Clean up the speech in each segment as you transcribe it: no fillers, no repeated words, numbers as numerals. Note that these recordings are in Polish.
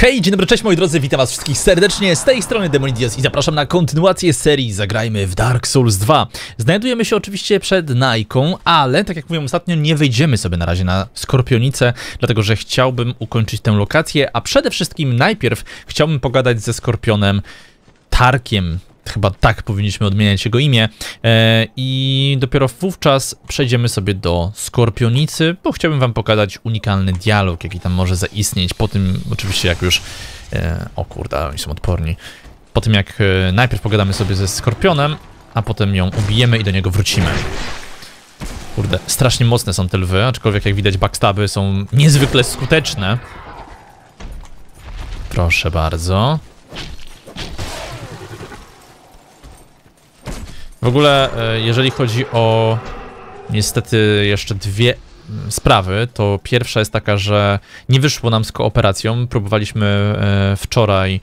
Hej, dzień dobry, cześć moi drodzy, witam was wszystkich serdecznie, z tej strony Demonidias i zapraszam na kontynuację serii Zagrajmy w Dark Souls 2. Znajdujemy się oczywiście przed Nike'ą, ale tak jak mówiłem ostatnio, nie wyjdziemy sobie na razie na Skorpionicę, dlatego że chciałbym ukończyć tę lokację, a przede wszystkim najpierw chciałbym pogadać ze Skorpionem Tarekiem. Chyba tak powinniśmy odmieniać jego imię i dopiero wówczas przejdziemy sobie do Skorpionicy, bo chciałbym wam pokazać unikalny dialog, jaki tam może zaistnieć po tym, oczywiście jak już... o kurde, oni są odporni. Po tym jak najpierw pogadamy sobie ze Skorpionem, a potem ją ubijemy i do niego wrócimy. Kurde, strasznie mocne są te lwy, aczkolwiek jak widać backstaby są niezwykle skuteczne. Proszę bardzo. W ogóle, jeżeli chodzi o niestety jeszcze dwie sprawy, to pierwsza jest taka, że nie wyszło nam z kooperacją. Próbowaliśmy wczoraj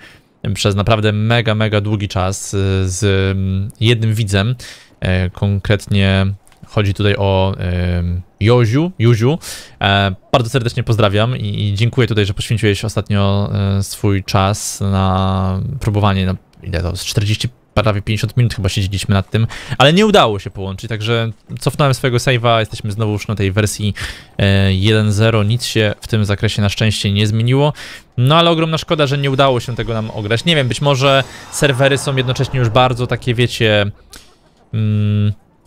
przez naprawdę mega długi czas z jednym widzem. Konkretnie chodzi tutaj o Józiu. Bardzo serdecznie pozdrawiam i dziękuję tutaj, że poświęciłeś ostatnio swój czas na próbowanie, na ile to, 40... prawie 50 minut chyba siedzieliśmy nad tym, ale nie udało się połączyć, także cofnąłem swojego save'a, jesteśmy znowu już na tej wersji 1.0, nic się w tym zakresie na szczęście nie zmieniło, no ale ogromna szkoda, że nie udało się tego nam ograć, nie wiem, być może serwery są jednocześnie już bardzo takie, wiecie,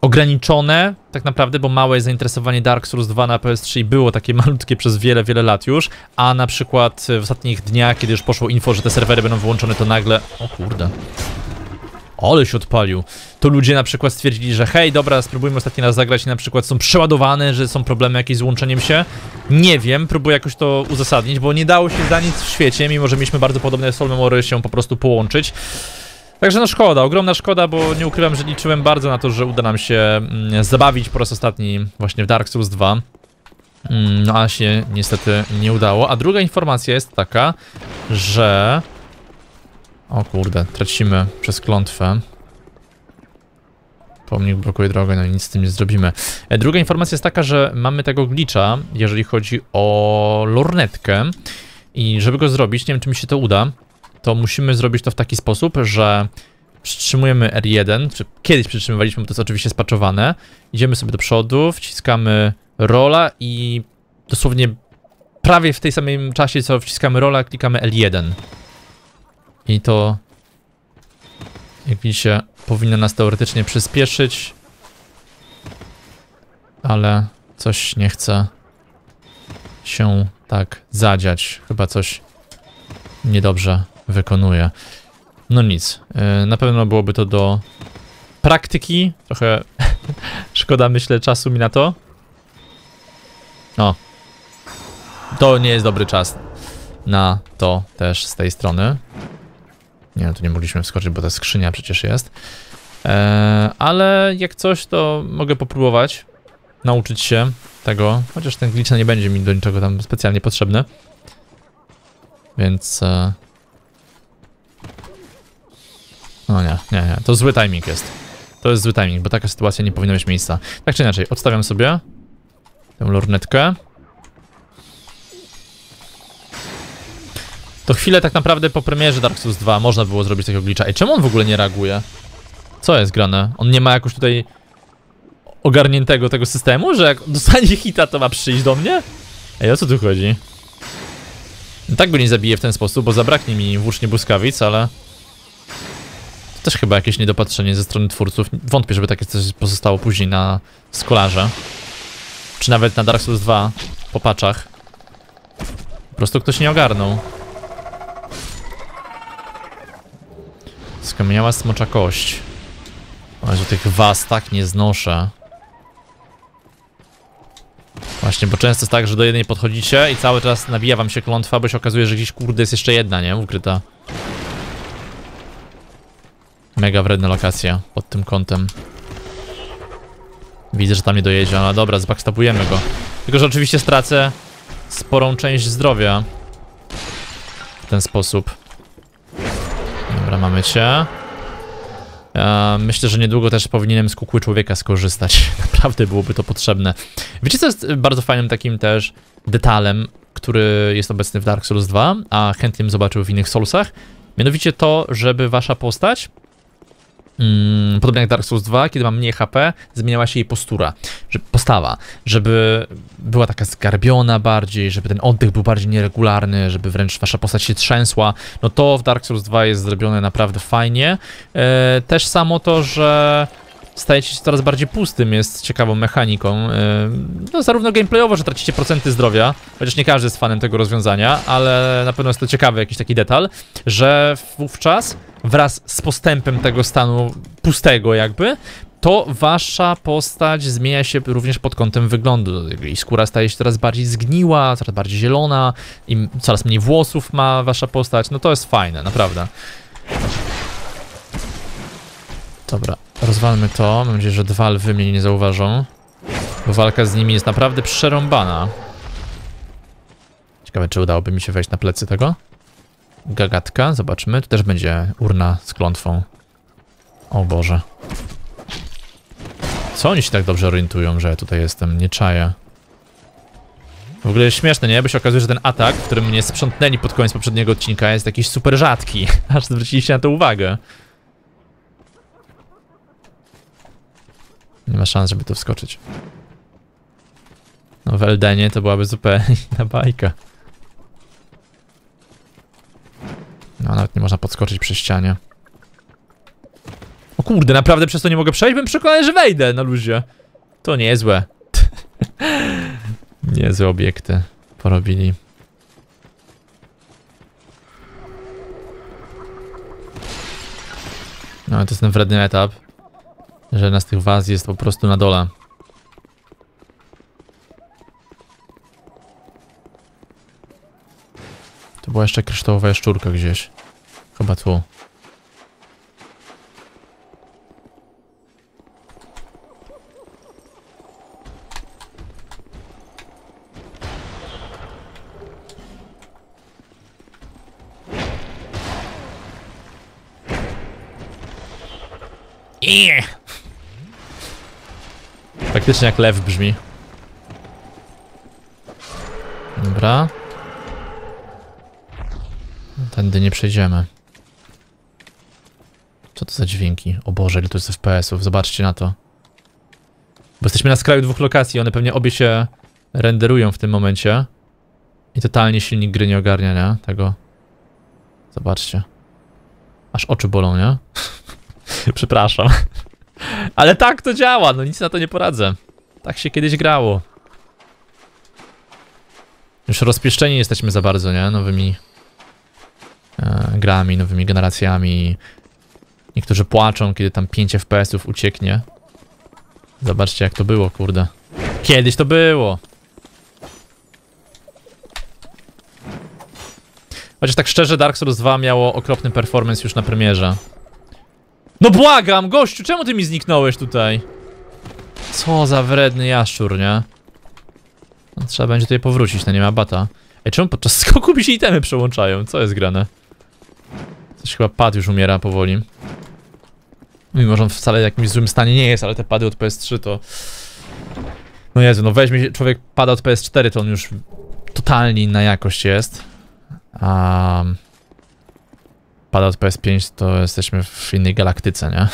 ograniczone tak naprawdę, bo małe zainteresowanie Dark Souls 2 na PS3 było takie malutkie przez wiele lat już, a na przykład w ostatnich dniach, kiedy już poszło info, że te serwery będą wyłączone, to nagle, o kurde, ale się odpalił. To ludzie na przykład stwierdzili, że hej, dobra, spróbujmy ostatni raz zagrać i na przykład są przeładowane, że są problemy jakieś z łączeniem się. Nie wiem, próbuję jakoś to uzasadnić, bo nie dało się za nic w świecie, mimo że mieliśmy bardzo podobne soul memory się po prostu połączyć. Także no szkoda, ogromna szkoda, bo nie ukrywam, że liczyłem bardzo na to, że uda nam się zabawić po raz ostatni właśnie w Dark Souls 2. No a się niestety nie udało. A druga informacja jest taka, że... O kurde, tracimy przez klątwę. Pomnik blokuje drogę, no i nic z tym nie zrobimy. Druga informacja jest taka, że mamy tego glitcha, jeżeli chodzi o lornetkę. I żeby go zrobić, nie wiem czy mi się to uda, to musimy zrobić to w taki sposób, że przytrzymujemy R1, czy kiedyś przytrzymywaliśmy, bo to jest oczywiście spaczowane. Idziemy sobie do przodu, wciskamy rolla i dosłownie prawie w tej samym czasie, co wciskamy rolla, klikamy L1. I to, jak widzicie, powinno nas teoretycznie przyspieszyć, ale coś nie chce się tak zadziać. Chyba coś niedobrze wykonuje. No nic, na pewno byłoby to do praktyki. Trochę szkoda, myślę, czasu mi na to. O, to nie jest dobry czas na to też z tej strony. Nie, no tu nie mogliśmy wskoczyć, bo ta skrzynia przecież jest. Ale jak coś, to mogę popróbować nauczyć się tego. Chociaż ten glitch nie będzie mi do niczego tam specjalnie potrzebny. Więc... No nie. To zły timing jest. To jest zły timing, bo taka sytuacja nie powinna mieć miejsca. Tak czy inaczej, odstawiam sobie tę lornetkę. To chwilę tak naprawdę po premierze Dark Souls 2 można było zrobić takiego glitcha. Ej, czemu on w ogóle nie reaguje? Co jest grane? On nie ma jakoś tutaj ogarniętego tego systemu, że jak dostanie hita, to ma przyjść do mnie? Ej, o co tu chodzi? No, tak go nie zabiję w ten sposób, bo zabraknie mi włócznie błyskawic, ale... To też chyba jakieś niedopatrzenie ze strony twórców. Wątpię, żeby takie coś pozostało później na skolarze. Czy nawet na Dark Souls 2 po patchach. Po prostu ktoś nie ogarnął. Skamieniała smocza kość. O, że tych was tak nie znoszę. Właśnie, bo często jest tak, że do jednej podchodzicie i cały czas nabija wam się klątwa, bo się okazuje, że gdzieś kurde jest jeszcze jedna, nie? Ukryta. Mega wredna lokacja pod tym kątem. Widzę, że tam nie dojedzie, ale dobra, zbackstopujemy go. Tylko, że oczywiście stracę sporą część zdrowia w ten sposób. Dobra, mamy cię. Myślę, że niedługo też powinienem z kukły człowieka skorzystać. Naprawdę byłoby to potrzebne. Wiecie, co jest bardzo fajnym takim też detalem, który jest obecny w Dark Souls 2, a chętnie bym zobaczył w innych Soulsach. Mianowicie to, żeby wasza postać, podobnie jak Dark Souls 2, kiedy ma mniej HP, zmieniała się jej postura, postawa, żeby była taka zgarbiona bardziej, żeby ten oddech był bardziej nieregularny, żeby wręcz wasza postać się trzęsła. No to w Dark Souls 2 jest zrobione naprawdę fajnie. Też samo to, że stajecie się coraz bardziej pustym, jest ciekawą mechaniką. No zarówno gameplayowo, że tracicie procenty zdrowia, chociaż nie każdy jest fanem tego rozwiązania, ale na pewno jest to ciekawy jakiś taki detal, że wówczas wraz z postępem tego stanu pustego jakby, to wasza postać zmienia się również pod kątem wyglądu. I skóra staje się coraz bardziej zgniła, coraz bardziej zielona, im coraz mniej włosów ma wasza postać. No to jest fajne, naprawdę. Dobra, rozwalmy to. Mam nadzieję, że dwa lwy mnie nie zauważą, bo walka z nimi jest naprawdę przerąbana. Ciekawe, czy udałoby mi się wejść na plecy tego. Gagatka, zobaczmy. Tu też będzie urna z klątwą. O Boże. Co oni się tak dobrze orientują, że ja tutaj jestem? Nie czaję. W ogóle jest śmieszne, nie? Bo się okazuje, że ten atak, w którym mnie sprzątnęli pod koniec poprzedniego odcinka, jest jakiś super rzadki. Aż zwróciliście na to uwagę. Nie ma szans, żeby tu wskoczyć. No w Eldenie to byłaby zupełnie inna bajka. No nawet nie można podskoczyć przy ścianie. O kurde, naprawdę przez to nie mogę przejść? Byłem przekonany, że wejdę na luzie. To niezłe. Niezłe obiekty porobili. No to jest ten wredny etap, że nas tych waz jest po prostu na dole. To była jeszcze kryształowa jaszczurka gdzieś. Chyba tu. Faktycznie jak lew brzmi. Dobra. Tędy nie przejdziemy. Co to za dźwięki? O Boże, ile tu jest FPS-ów. Zobaczcie na to. Bo jesteśmy na skraju dwóch lokacji. One pewnie obie się renderują w tym momencie. I totalnie silnik gry nie ogarnia, nie? Tego. Zobaczcie. Aż oczy bolą, nie? Przepraszam. Ale tak to działa, no nic na to nie poradzę. Tak się kiedyś grało. Już rozpieszczeni jesteśmy za bardzo, nie? Nowymi grami, nowymi generacjami. Niektórzy płaczą, kiedy tam 5 FPS-ów ucieknie. Zobaczcie, jak to było, kurde. Kiedyś to było. Chociaż tak szczerze, Dark Souls 2 miało okropny performance już na premierze. No błagam, gościu, czemu ty mi zniknąłeś tutaj? Co za wredny jaszczur, nie? No, trzeba będzie tutaj powrócić, no nie ma bata. Ej, czemu podczas skoku mi się itemy przełączają? Co jest grane? Coś chyba pad już umiera powoli. Mimo, że on wcale w jakimś złym stanie nie jest, ale te pady od PS3 to... No Jezu, no weźmie człowiek pada od PS4, to on już totalnie inna jakość jest. A... pada od PS5, to jesteśmy w innej galaktyce, nie?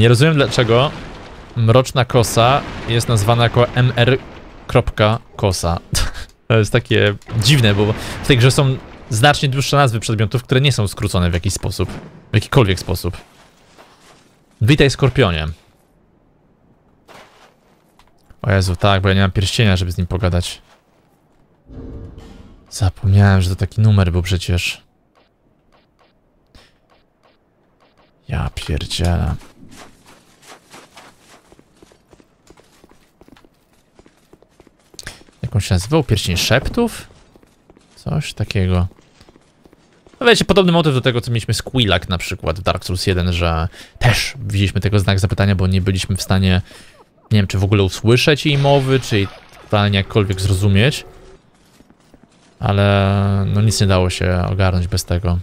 Nie rozumiem, dlaczego mroczna kosa jest nazwana jako mr.kosa. To jest takie dziwne, bo w tej grze są znacznie dłuższe nazwy przedmiotów, które nie są skrócone w jakiś sposób. W jakikolwiek sposób. Witaj, Skorpionie. O Jezu, tak, bo ja nie mam pierścienia, żeby z nim pogadać. Zapomniałem, że to taki numer był przecież. Ja pierdzielę. Jak on się nazywał? Pierścień szeptów? Coś takiego. No wiecie, podobny motyw do tego, co mieliśmy z Quillac na przykład w Dark Souls 1, że też widzieliśmy tego znak zapytania, bo nie byliśmy w stanie, nie wiem, czy w ogóle usłyszeć jej mowy, czy jej totalnie jakkolwiek zrozumieć. Ale no nic nie dało się ogarnąć bez tego.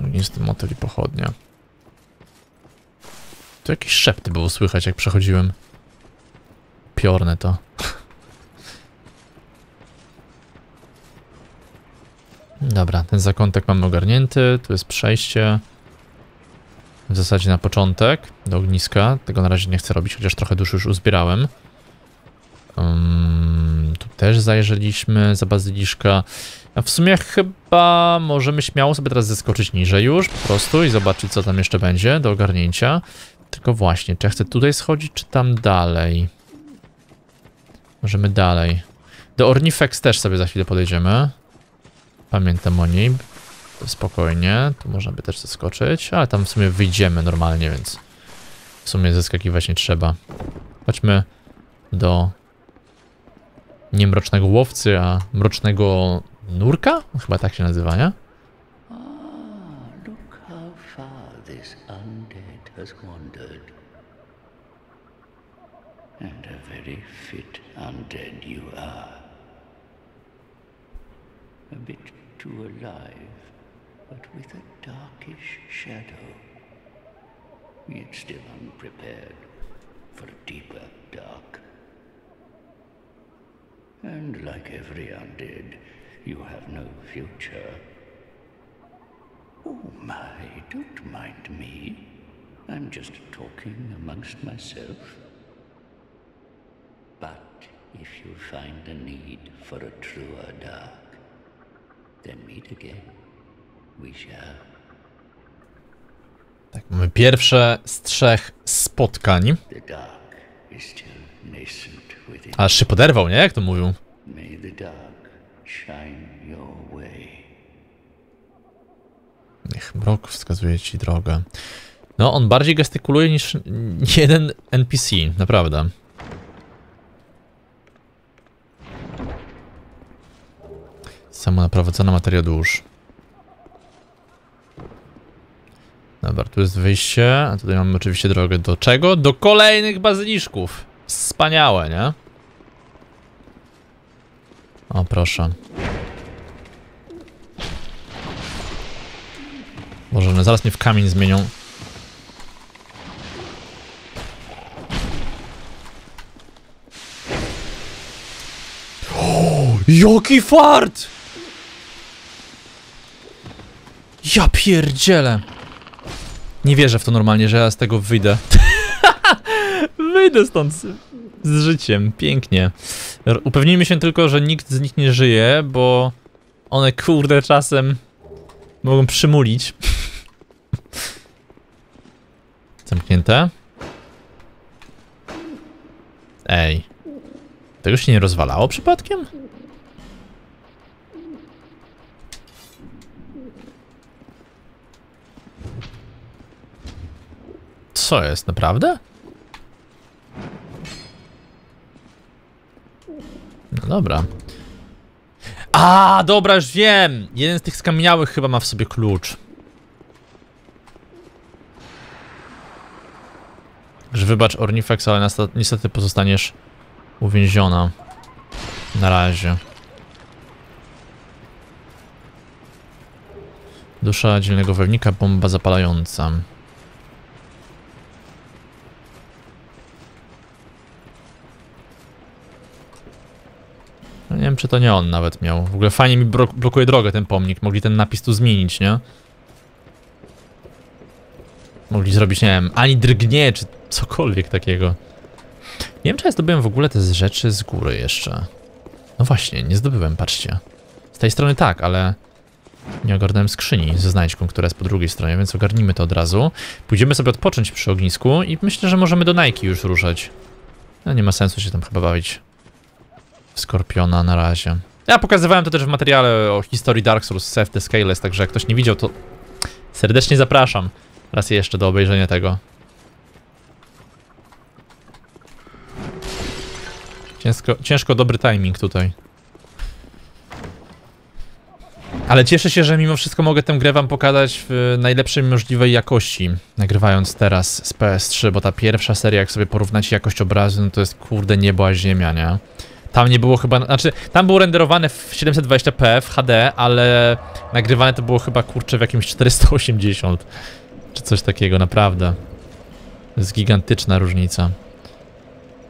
Ognisty motyl i pochodnia. Tu jakieś szepty było słychać, jak przechodziłem. Piorne to. Dobra, ten zakątek mamy ogarnięty. Tu jest przejście. W zasadzie na początek, do ogniska. Tego na razie nie chcę robić, chociaż trochę duszy już uzbierałem. Tu też zajrzeliśmy za bazyliszka. A w sumie chyba możemy śmiało sobie teraz zeskoczyć niżej już po prostu i zobaczyć, co tam jeszcze będzie do ogarnięcia. Tylko właśnie, czy ja chcę tutaj schodzić, czy tam dalej? Możemy dalej. Do Ornifex też sobie za chwilę podejdziemy. Pamiętam o niej. Spokojnie, tu można by też zeskoczyć, ale tam w sumie wyjdziemy normalnie, więc w sumie zeskakiwać nie trzeba. Chodźmy do nie Mrocznego Łowcy, a Mrocznego Nurka? Chyba tak się nazywa, nie? But with a darkish shadow, yet still unprepared for a deeper dark. And like every undead, you have no future. Oh my, don't mind me. I'm just talking amongst myself. But if you find the need for a truer dark, then meet again. Tak, mamy pierwsze z 3 spotkań. Aż się poderwał, nie? Jak to mówią? Niech mrok wskazuje ci drogę. No, on bardziej gestykuluje niż jeden NPC, naprawdę. Samonaprowadzona materia dusz. Dobra, tu jest wyjście, a tutaj mamy oczywiście drogę do czego? Do kolejnych bazyliszków. Wspaniałe, nie? O, proszę. Boże, one zaraz mnie w kamień zmienią. O, jaki fart! Ja pierdzielę. Nie wierzę w to normalnie, że ja z tego wyjdę. Wyjdę stąd z życiem, pięknie. Upewnijmy się tylko, że nikt z nich nie żyje, bo one kurde czasem mogą przymulić. Zamknięte. Ej. Tego się nie rozwalało przypadkiem? Co jest, naprawdę? No dobra. A, dobra, już wiem! Jeden z tych skamieniałych chyba ma w sobie klucz. Że wybacz Ornifex, ale niestety pozostaniesz uwięziona. Na razie. Dusza dzielnego wojownika, bomba zapalająca. Nie wiem, czy to nie on nawet miał. W ogóle fajnie mi blokuje drogę ten pomnik. Mogli ten napis tu zmienić, nie? Mogli zrobić, nie wiem, ani drgnie, czy cokolwiek takiego. Nie wiem, czy ja zdobyłem w ogóle te rzeczy z góry jeszcze. No właśnie, nie zdobyłem, patrzcie. Z tej strony tak, ale nie ogarnąłem skrzyni ze znajdźką, która jest po drugiej stronie, więc ogarnijmy to od razu. Pójdziemy sobie odpocząć przy ognisku i myślę, że możemy do Nike już ruszać. No nie ma sensu się tam chyba bawić. Skorpiona na razie. Ja pokazywałem to też w materiale o historii Dark Souls, Save the Scales, także jak ktoś nie widział, to serdecznie zapraszam raz jeszcze do obejrzenia tego. Ciężko dobry timing tutaj. Ale cieszę się, że mimo wszystko mogę tę grę wam pokazać w najlepszej możliwej jakości, nagrywając teraz z PS3, bo ta pierwsza seria, jak sobie porównać jakość obrazu, no to jest kurde niebo a ziemia, nie? Tam nie było chyba, znaczy tam było renderowane w 720p w HD, ale nagrywane to było chyba kurczę w jakimś 480 czy coś takiego, naprawdę. To jest gigantyczna różnica.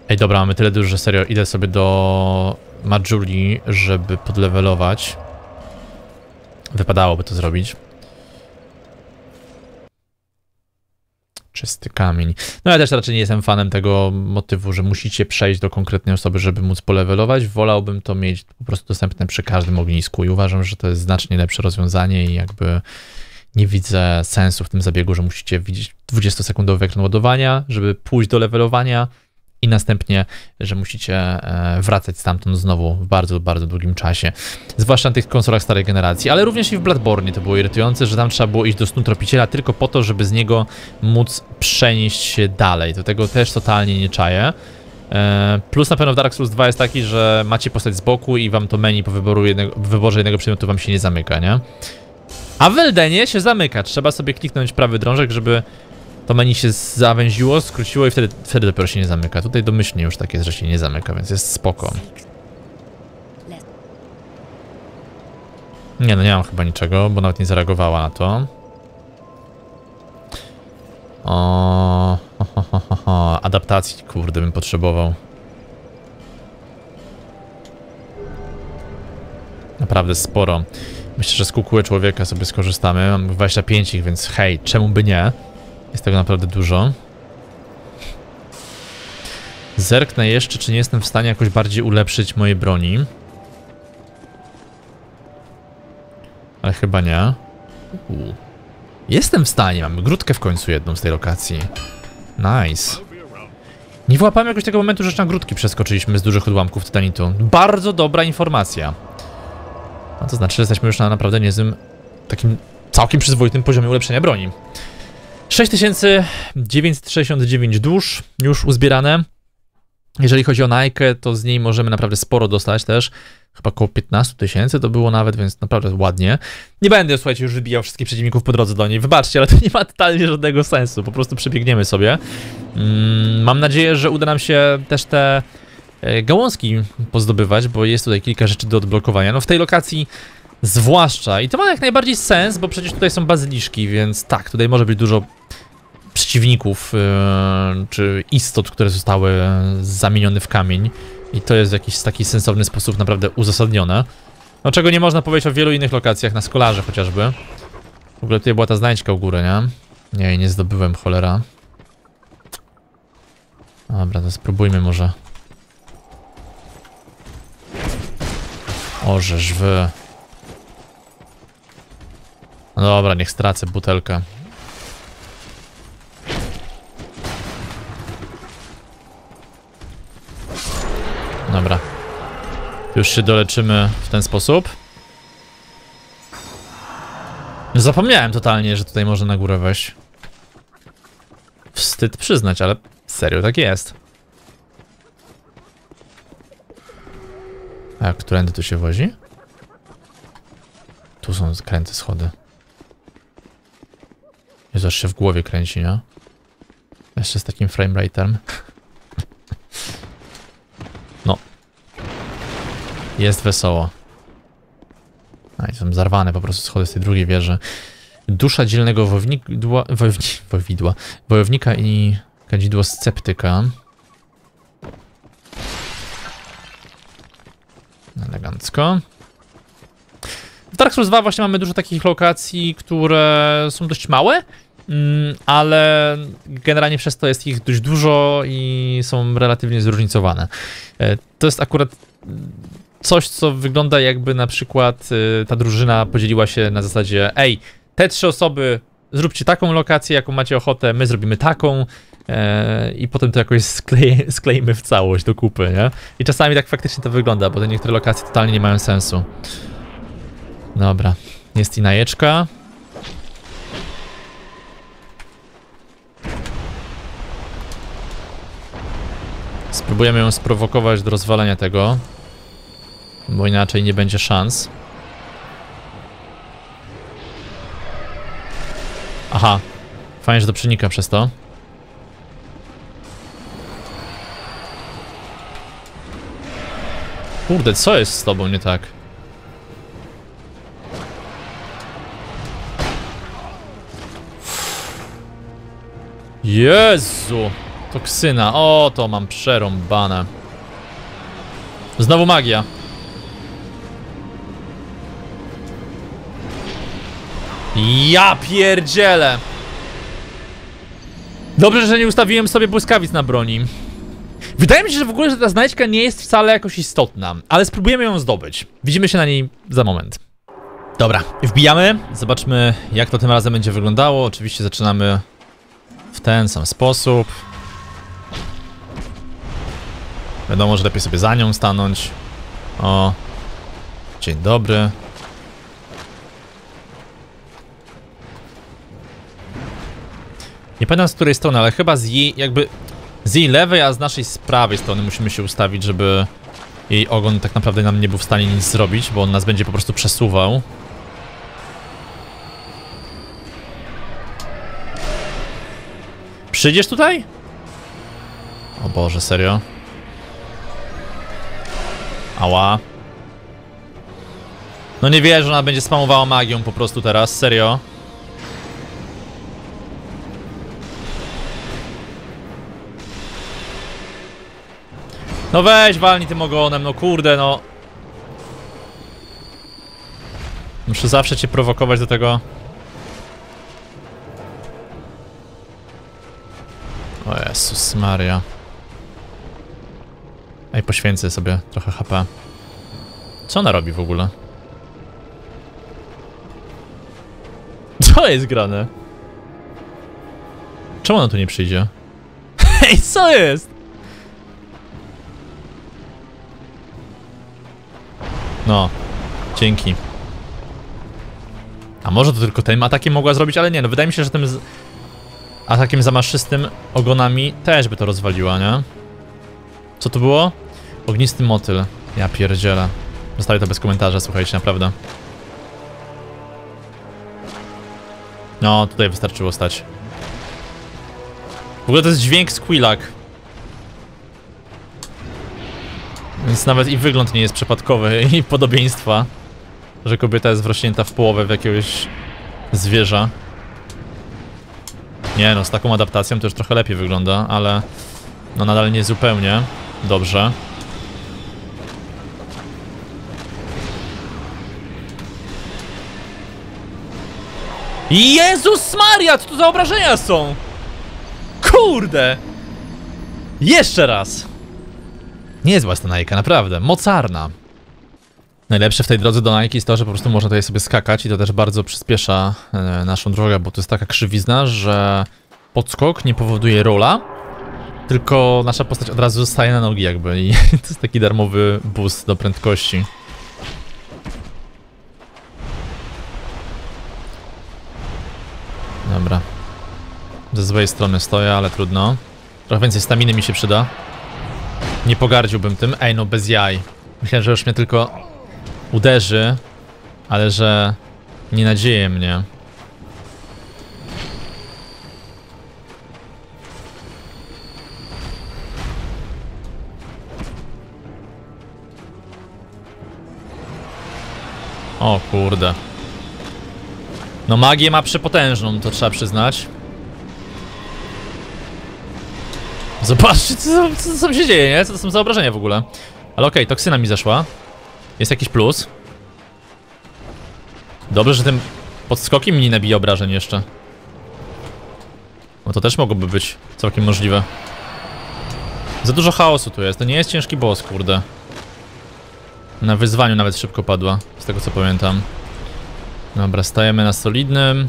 Ej, dobra, mamy tyle dużo, że serio idę sobie do Madżuli, żeby podlewelować. Wypadałoby to zrobić. Czysty kamień. No ja też raczej nie jestem fanem tego motywu, że musicie przejść do konkretnej osoby, żeby móc polewelować. Wolałbym to mieć po prostu dostępne przy każdym ognisku i uważam, że to jest znacznie lepsze rozwiązanie i jakby nie widzę sensu w tym zabiegu, że musicie widzieć 20-sekundowy ekran ładowania, żeby pójść do levelowania i następnie, że musicie wracać stamtąd znowu w bardzo, bardzo długim czasie. Zwłaszcza na tych konsolach starej generacji, ale również i w Bloodborne to było irytujące, że tam trzeba było iść do snu tropiciela tylko po to, żeby z niego móc przenieść się dalej. Do tego też totalnie nie czaję. Plus na pewno w Dark Souls 2 jest taki, że macie postać z boku i wam to menu po wyborze jednego przedmiotu wam się nie zamyka, nie? A w Eldenie się zamyka. Trzeba sobie kliknąć prawy drążek, żeby to menu się zawęziło, skróciło i wtedy dopiero się nie zamyka. Tutaj domyślnie już tak jest, że się nie zamyka, więc jest spoko. Nie, no nie mam chyba niczego, bo nawet nie zareagowała na to. O, adaptacji, kurde, bym potrzebował. Naprawdę sporo. Myślę, że z kukuły człowieka sobie skorzystamy. Mam 25 ich, więc hej, czemu by nie? Jest tego naprawdę dużo. Zerknę jeszcze, czy nie jestem w stanie jakoś bardziej ulepszyć mojej broni. Ale chyba nie. Jestem w stanie, mamy grudkę w końcu jedną z tej lokacji. Nice. Nie wyłapałem jakoś tego momentu, że na grudki przeskoczyliśmy z dużych odłamków tytanitu. Bardzo dobra informacja. A to znaczy, że jesteśmy już na naprawdę niezłym, takim całkiem przyzwoitym poziomie ulepszenia broni. 6969 dusz już uzbierane. Jeżeli chodzi o Nike, to z niej możemy naprawdę sporo dostać też. Chyba około 15 000 to było nawet, więc naprawdę ładnie. Nie będę, słuchajcie, już wybijał wszystkich przeciwników po drodze do niej. Wybaczcie, ale to nie ma totalnie żadnego sensu. Po prostu przebiegniemy sobie. Mam nadzieję, że uda nam się też te gałązki pozdobywać, bo jest tutaj kilka rzeczy do odblokowania. No w tej lokacji zwłaszcza. I to ma jak najbardziej sens, bo przecież tutaj są bazyliszki, więc tak, tutaj może być dużo przeciwników czy istot, które zostały zamienione w kamień. I to jest w jakiś taki sensowny sposób naprawdę uzasadnione. No czego nie można powiedzieć o wielu innych lokacjach, na Skolarze chociażby. W ogóle tutaj była ta znajdźka u góry, nie? Nie, nie zdobyłem, cholera. Dobra, to spróbujmy może. Ożeż wy. No dobra, niech stracę butelkę. Dobra. Już się doleczymy w ten sposób. Zapomniałem totalnie, że tutaj można na górę wejść. Wstyd przyznać, ale serio tak jest. A którędy tu się wozi? Tu są skręty, schody. Jezu, aż się w głowie kręci, nie? Jeszcze z takim frameratem. No. Jest wesoło. A i są zarwane po prostu schody z tej drugiej wieży. Dusza dzielnego wojownika i kadzidło sceptyka. Elegancko. W Dark Souls 2 właśnie mamy dużo takich lokacji, które są dość małe, ale generalnie przez to jest ich dość dużo i są relatywnie zróżnicowane. To jest akurat coś, co wygląda jakby na przykład ta drużyna podzieliła się na zasadzie: ej, te 3 osoby zróbcie taką lokację, jaką macie ochotę, my zrobimy taką i potem to jakoś sklejmy w całość do kupy, nie? I czasami tak faktycznie to wygląda, bo te niektóre lokacje totalnie nie mają sensu. Dobra, jest i najeczka. Spróbujemy ją sprowokować do rozwalenia tego, bo inaczej nie będzie szans. Aha, fajnie, że to przenika przez to. Kurde, co jest z tobą nie tak? Jezu! Toksyna. O, to mam przerąbane. Znowu magia. Ja pierdzielę! Dobrze, że nie ustawiłem sobie błyskawic na broni. Wydaje mi się, że w ogóle ta znajdźka nie jest wcale jakoś istotna, ale spróbujemy ją zdobyć. Widzimy się na niej za moment. Dobra, wbijamy. Zobaczmy, jak to tym razem będzie wyglądało. Oczywiście zaczynamy w ten sam sposób. Wiadomo, że lepiej sobie za nią stanąć. O, dzień dobry. Nie pamiętam z której strony, ale chyba z jej jakby... Z jej lewej, a z naszej z prawej strony musimy się ustawić, żeby jej ogon tak naprawdę nam nie był w stanie nic zrobić, bo on nas będzie po prostu przesuwał. Przyjdziesz tutaj? O Boże, serio? Ała. No nie wierzę, że ona będzie spamowała magią po prostu teraz, serio. No weź, walnij tym ogonem, no kurde, no. Muszę zawsze cię prowokować do tego. O Jezus Maria. Ej, poświęcę sobie trochę HP. Co ona robi w ogóle? Co jest grane? Czemu ona tu nie przyjdzie? Ej, co jest? No, dzięki. A może to tylko tym atakiem mogła zrobić, ale nie, no wydaje mi się, że tym atakiem zamaszystym ogonami też by to rozwaliła, nie? Co to było? Ognisty motyl. Ja pierdzielę. Zostawię to bez komentarza, słuchajcie, naprawdę. No, tutaj wystarczyło stać. W ogóle to jest dźwięk z Quillac. Więc nawet i wygląd nie jest przypadkowy, i podobieństwa, że kobieta jest wrośnięta w połowę w jakiegoś zwierza. Nie no, z taką adaptacją to już trochę lepiej wygląda, ale no nadal nie zupełnie dobrze. Jezus Maria, co to za obrażenia są? Kurde! Jeszcze raz! Niezła ta Nike, naprawdę, mocarna. Najlepsze w tej drodze do Nike jest to, że po prostu można tutaj sobie skakać i to też bardzo przyspiesza naszą drogę, bo to jest taka krzywizna, że podskok nie powoduje rola, tylko nasza postać od razu zostaje na nogi jakby i to jest taki darmowy boost do prędkości. Dobra. Ze złej strony stoję, ale trudno. Trochę więcej staminy mi się przyda. Nie pogardziłbym tym. Ej, no bez jaj. Myślałem, że już mnie tylko uderzy, ale że nie nadzieje mnie. O kurde. No magię ma przepotężną, to trzeba przyznać. Zobaczcie, co się dzieje, nie? Co to są za obrażenia w ogóle? Ale okej, toksyna mi zeszła. Jest jakiś plus. Dobrze, że tym podskokiem mi nie nabija obrażeń jeszcze. No to też mogłoby być całkiem możliwe. Za dużo chaosu tu jest, to nie jest ciężki boss, kurde. Na wyzwaniu nawet szybko padła, z tego co pamiętam. Dobra, stajemy na solidnym.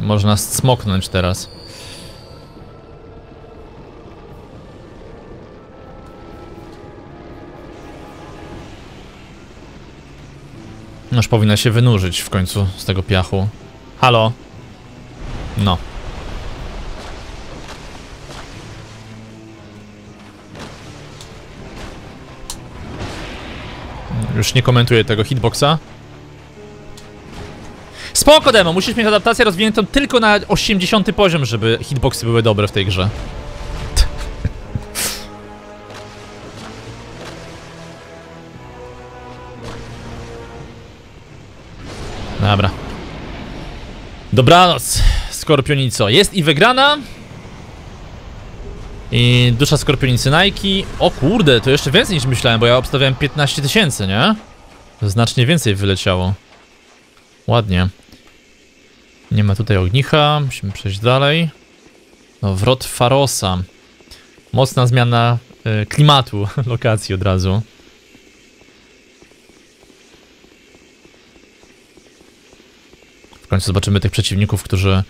Można smoknąć teraz. Aż powinna się wynurzyć w końcu z tego piachu. Halo? No. Już nie komentuję tego hitboxa. Spoko, Demo! Musisz mieć adaptację rozwiniętą tylko na 80 poziom, żeby hitboxy były dobre w tej grze. Dobra. Dobranoc, Skorpionico. Jest i wygrana. I dusza Skorpionicy Nike. O kurde, to jeszcze więcej niż myślałem, bo ja obstawiałem 15 000, nie? Znacznie więcej wyleciało. Ładnie. Nie ma tutaj ognicha, musimy przejść dalej. No, Wrot Farosa. Mocna zmiana klimatu, lokacji od razu. W końcu zobaczymy tych przeciwników, którzy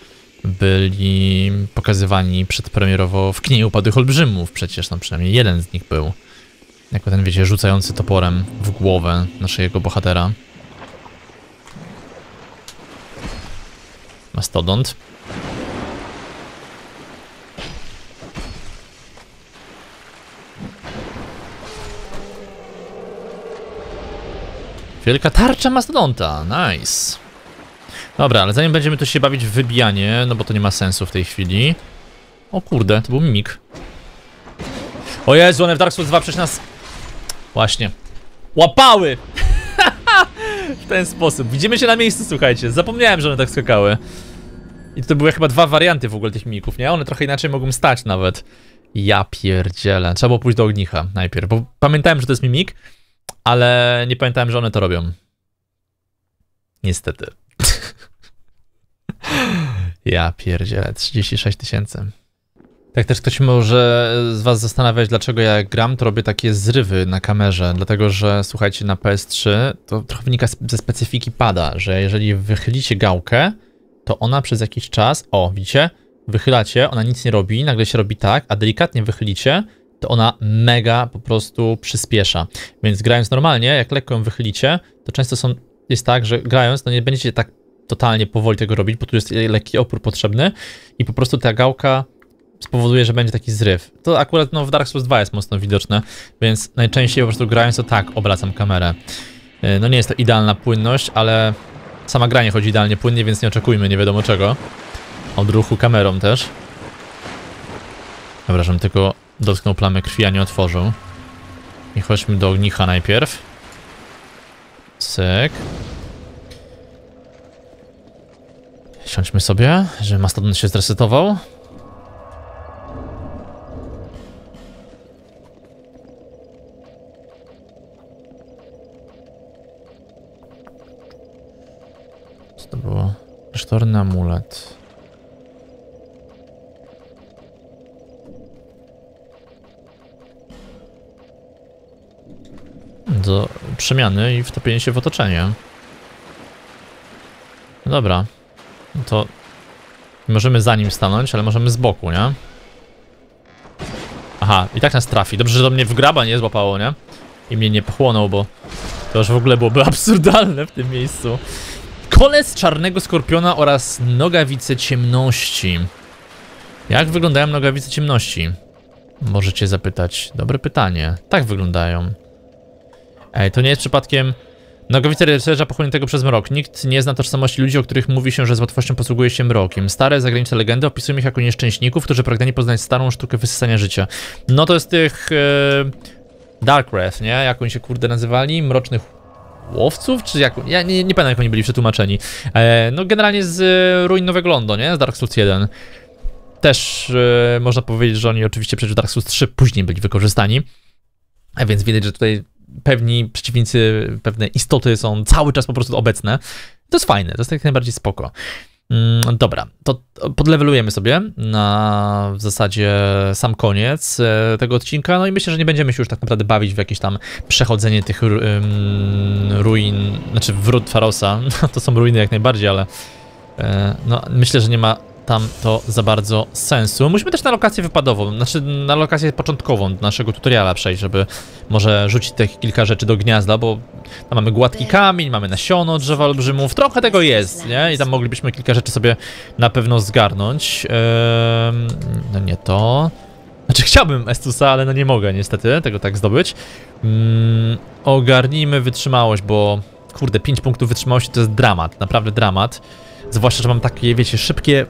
byli pokazywani przedpremierowo w Kniei Upadłych Olbrzymów. Przecież tam przynajmniej jeden z nich był. Jako ten, wiecie, rzucający toporem w głowę naszego bohatera. Mastodont. Wielka tarcza mastodonta, nice. Dobra, ale zanim będziemy tu się bawić w wybijanie, no bo to nie ma sensu w tej chwili. O kurde, to był mimik. O Jezu, one w Dark Souls 2 przecież nas... Właśnie. Łapały! W ten sposób. Widzimy się na miejscu, słuchajcie. Zapomniałem, że one tak skakały. I to były chyba dwa warianty w ogóle tych mimików, nie? One trochę inaczej mogą stać nawet. Ja pierdzielę. Trzeba było pójść do ognicha najpierw, bo pamiętałem, że to jest mimik, ale nie pamiętałem, że one to robią. Niestety. Ja pierdzielę, 36 000. Tak też ktoś może z was zastanawiać, dlaczego ja gram, to robię takie zrywy na kamerze. Dlatego, że słuchajcie, na PS3 to trochę wynika ze specyfiki pada, że jeżeli wychylicie gałkę, to ona przez jakiś czas, o widzicie, wychylacie, ona nic nie robi, nagle się robi tak, a delikatnie wychylicie, to ona mega po prostu przyspiesza. Więc grając normalnie, jak lekko ją wychylicie, to często są, jest tak, że grając, no nie będziecie tak totalnie powoli tego robić, bo tu jest lekki opór potrzebny i po prostu ta gałka spowoduje, że będzie taki zryw. To akurat no, w Dark Souls 2 jest mocno widoczne, więc najczęściej po prostu grając to tak obracam kamerę. No nie jest to idealna płynność, ale sama gra nie chodzi idealnie płynnie, więc nie oczekujmy nie wiadomo czego. Od ruchu kamerą też. Dobra, żebym tylko dotknął plamy krwi, a nie otworzył. I chodźmy do ognicha najpierw. Cyk. Siądźmy sobie, żeby mastodont się zresetował. Co to było? Sztorny amulet. Do przemiany i wtopienie się w otoczenie. Dobra. No to możemy za nim stanąć, ale możemy z boku, nie? Aha, i tak nas trafi. Dobrze, że do mnie w graba nie złapało, nie? I mnie nie pochłonął, bo to już w ogóle byłoby absurdalne w tym miejscu. Kolec czarnego skorpiona oraz nogawice ciemności. Jak wyglądają nogawice ciemności? Możecie zapytać. Dobre pytanie. Tak wyglądają. Ej, to nie jest przypadkiem... Nogawice rycerza pochłoniętego przez mrok. Nikt nie zna tożsamości ludzi, o których mówi się, że z łatwością posługuje się mrokiem. Stare, zagraniczne legendy opisują ich jako nieszczęśników, którzy pragnieni poznać starą sztukę wysysania życia. No to jest tych... Dark Wrath, nie? Jak oni się kurde nazywali? Mrocznych Łowców? Czy jak... Ja nie pamiętam, jak oni byli przetłumaczeni. No generalnie z ruin Nowego Londo, nie? Z Dark Souls 1. Też można powiedzieć, że oni oczywiście przecież w Dark Souls 3 później byli wykorzystani. A więc widać, że tutaj... Pewni przeciwnicy, pewne istoty są cały czas po prostu obecne. To jest fajne, to jest jak najbardziej spoko. Dobra, to podlevelujemy sobie na w zasadzie sam koniec tego odcinka. No i myślę, że nie będziemy się już tak naprawdę bawić w jakieś tam przechodzenie tych ruin, znaczy Wrót Farosa. To są ruiny jak najbardziej, ale no, myślę, że nie ma tam to za bardzo sensu. Musimy też na lokację wypadową, znaczy na lokację początkową naszego tutoriala przejść, żeby może rzucić te kilka rzeczy do gniazda, bo tam mamy gładki kamień, mamy nasiono drzewa olbrzymów, trochę tego jest, nie? I tam moglibyśmy kilka rzeczy sobie na pewno zgarnąć. No nie to... Znaczy chciałbym Estusa, ale no nie mogę niestety tego tak zdobyć. Ogarnijmy wytrzymałość, bo kurde, 5 punktów wytrzymałości to jest dramat, naprawdę dramat. Zwłaszcza, że mam takie, wiecie, szybkie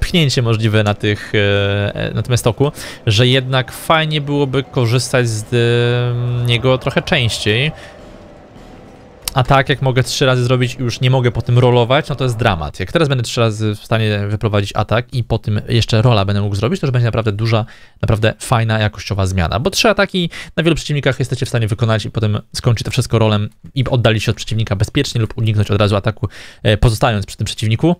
pchnięcie możliwe na tych, na tym estoku, że jednak fajnie byłoby korzystać z niego trochę częściej. A tak, jak mogę 3 razy zrobić i już nie mogę po tym rolować, no to jest dramat. Jak teraz będę 3 razy w stanie wyprowadzić atak i po tym jeszcze rola będę mógł zrobić, to już będzie naprawdę duża, naprawdę fajna, jakościowa zmiana. Bo 3 ataki na wielu przeciwnikach jesteście w stanie wykonać i potem skończy to wszystko rolem i oddalić się od przeciwnika bezpiecznie lub uniknąć od razu ataku, pozostając przy tym przeciwniku.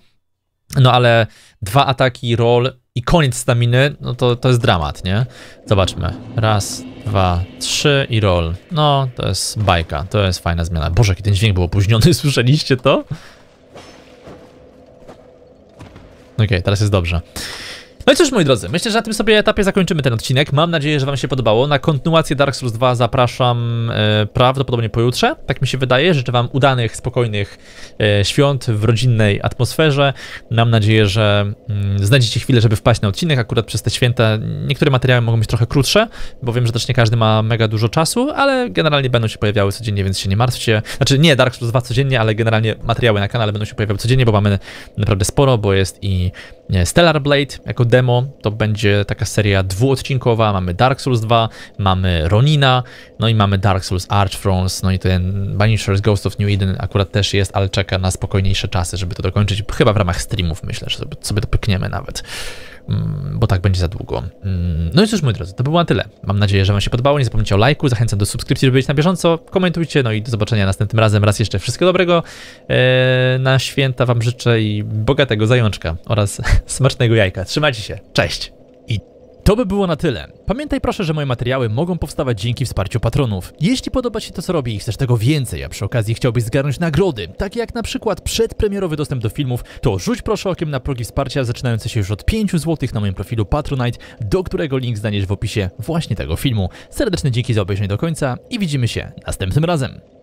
No ale 2 ataki, roll i koniec staminy, no to jest dramat, nie? Zobaczmy. 1, 2, 3 i roll. No, to jest bajka, to jest fajna zmiana. Boże, jaki ten dźwięk był opóźniony, słyszeliście to? Okej, teraz jest dobrze. No i cóż, moi drodzy, myślę, że na tym sobie etapie zakończymy ten odcinek. Mam nadzieję, że wam się podobało. Na kontynuację Dark Souls 2 zapraszam prawdopodobnie pojutrze. Tak mi się wydaje. Życzę wam udanych, spokojnych świąt w rodzinnej atmosferze. Mam nadzieję, że znajdziecie chwilę, żeby wpaść na odcinek. Akurat przez te święta niektóre materiały mogą być trochę krótsze, bo wiem, że też nie każdy ma mega dużo czasu, ale generalnie będą się pojawiały codziennie, więc się nie martwcie. Znaczy nie Dark Souls 2 codziennie, ale generalnie materiały na kanale będą się pojawiały codziennie, bo mamy naprawdę sporo, bo jest i Stellar Blade jako demo, to będzie taka seria 2-odcinkowa, mamy Dark Souls 2, mamy Ronina, no i mamy Dark Souls Archfronts, no i ten Banishers Ghost of New Eden akurat też jest, ale czeka na spokojniejsze czasy, żeby to dokończyć, chyba w ramach streamów myślę, że sobie to pykniemy nawet, bo tak będzie za długo. No i cóż, moi drodzy, to by było na tyle. Mam nadzieję, że wam się podobało, nie zapomnijcie o lajku, zachęcam do subskrypcji, żeby być na bieżąco, komentujcie, no i do zobaczenia następnym razem. Raz jeszcze wszystkiego dobrego na święta wam życzę i bogatego zajączka oraz smacznego jajka. Trzymajcie się, cześć! I to by było na tyle. Pamiętaj proszę, że moje materiały mogą powstawać dzięki wsparciu patronów. Jeśli podoba ci to, co robię i chcesz tego więcej, a przy okazji chciałbyś zgarnąć nagrody, takie jak na przykład przedpremierowy dostęp do filmów, to rzuć proszę okiem na progi wsparcia zaczynające się już od 5 zł na moim profilu Patronite, do którego link znajdziesz w opisie właśnie tego filmu. Serdeczne dzięki za obejrzenie do końca i widzimy się następnym razem.